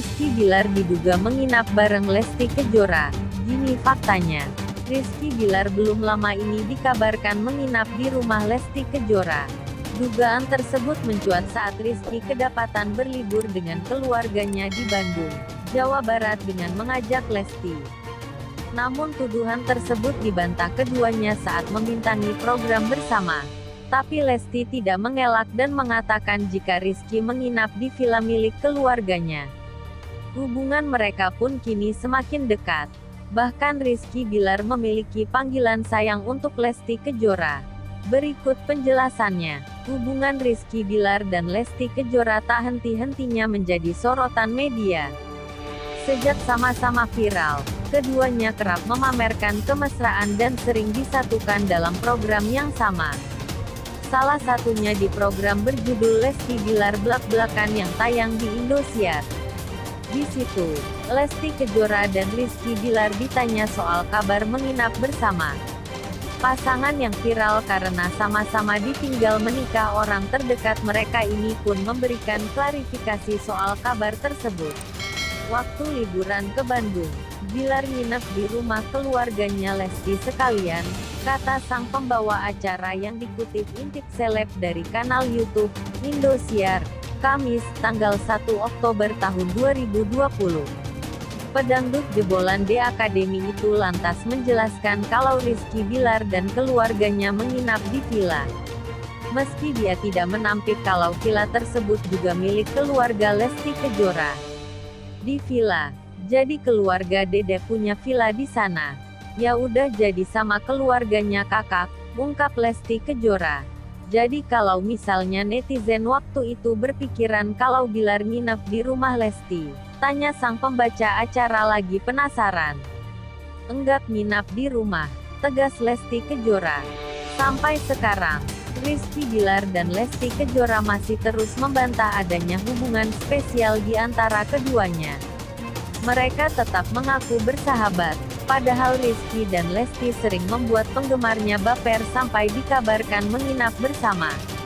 Rizky Billar diduga menginap bareng Lesti Kejora. Gini faktanya, Rizky Billar belum lama ini dikabarkan menginap di rumah Lesti Kejora. Dugaan tersebut mencuat saat Rizky kedapatan berlibur dengan keluarganya di Bandung, Jawa Barat dengan mengajak Lesti. Namun tuduhan tersebut dibantah keduanya saat membintangi program bersama. Tapi Lesti tidak mengelak dan mengatakan jika Rizky menginap di villa milik keluarganya. Hubungan mereka pun kini semakin dekat. Bahkan Rizky Billar memiliki panggilan sayang untuk Lesti Kejora. Berikut penjelasannya. Hubungan Rizky Billar dan Lesti Kejora tak henti-hentinya menjadi sorotan media. Sejak sama-sama viral, keduanya kerap memamerkan kemesraan dan sering disatukan dalam program yang sama. Salah satunya di program berjudul Lesti Billar Belak-belakan yang tayang di Indosiar. Di situ, Lesti Kejora dan Rizky Billar ditanya soal kabar menginap bersama. Pasangan yang viral karena sama-sama ditinggal menikah orang terdekat mereka ini pun memberikan klarifikasi soal kabar tersebut. Waktu liburan ke Bandung, Billar nginep di rumah keluarganya Lesti sekalian, kata sang pembawa acara yang dikutip Intip Seleb dari kanal YouTube Indosiar, Kamis, tanggal 1 Oktober tahun 2020. Pedangdut jebolan D Akademi itu lantas menjelaskan kalau Rizky Billar dan keluarganya menginap di villa. Meski dia tidak menampik kalau villa tersebut juga milik keluarga Lesti Kejora. Di villa, jadi keluarga Dede punya villa di sana. Ya udah jadi sama keluarganya kakak, ungkap Lesti Kejora. Jadi kalau misalnya netizen waktu itu berpikiran kalau Billar nginep di rumah Lesti, tanya sang pembaca acara lagi penasaran. Enggak nginap di rumah, tegas Lesti Kejora. Sampai sekarang, Rizky Billar dan Lesti Kejora masih terus membantah adanya hubungan spesial di antara keduanya. Mereka tetap mengaku bersahabat. Padahal Rizky dan Lesti sering membuat penggemarnya baper sampai dikabarkan menginap bersama.